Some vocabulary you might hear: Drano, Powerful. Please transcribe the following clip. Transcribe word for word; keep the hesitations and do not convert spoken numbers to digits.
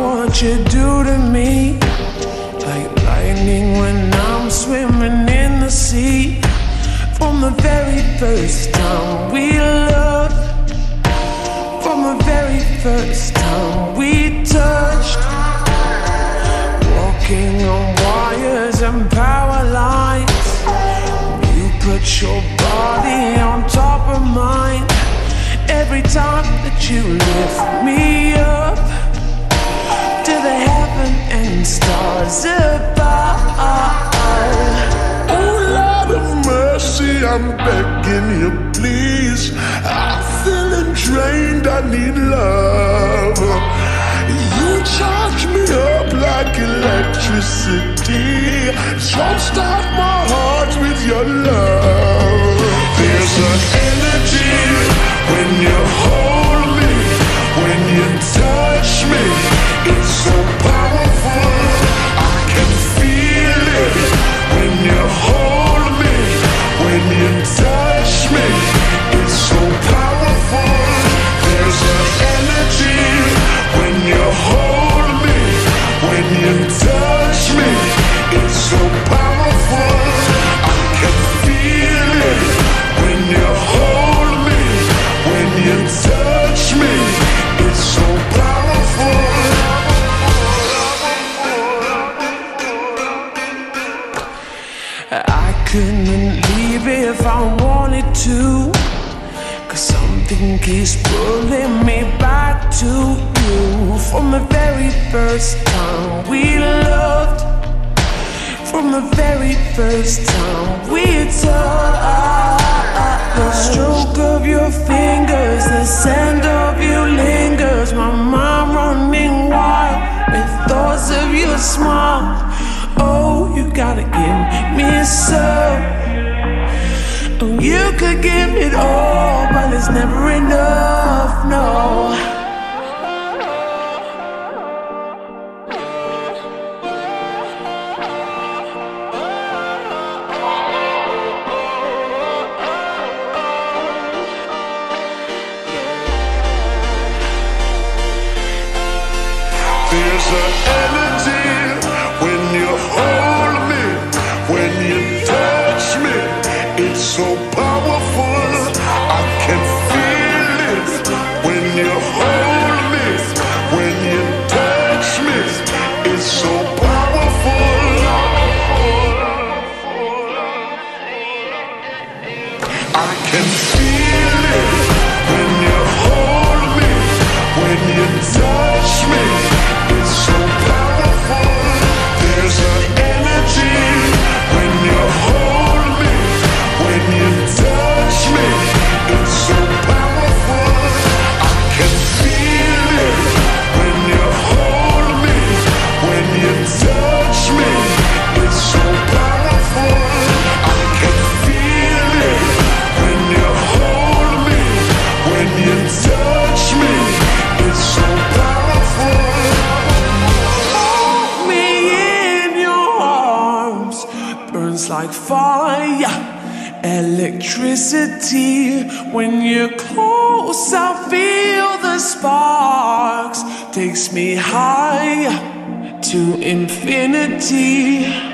What you do to me, like lightning when I'm swimming in the sea. From the very first time we loved, from the very first time we touched, walking on wires and power lines, you put your body on top of mine. Every time that you lift me up to the heaven and stars above. Oh Lord of mercy, I'm begging you please, I'm feeling drained, I need love. You charge me up like electricity, jumpstart my heart with your love. There's an energy when you hold me, when you touch me, it's so powerful, I can feel it. When you hold me, when you touch me, it's so powerful. There's an energy when you hold me, when you touch me, it's so powerful, I can feel it. When you hold me, when you touch me, it's so powerful. Couldn't leave if I wanted to, cause something keeps pulling me back to you. From the very first time we loved, from the very first time we touched, the stroke of your fingers, the scent of you lingers, my mind running wild with thoughts of your smile. Oh, you gotta give me some. Oh, you could give it all, but it's never enough, no. Like fire, electricity. When you're close, I feel the sparks. Takes me higher to infinity.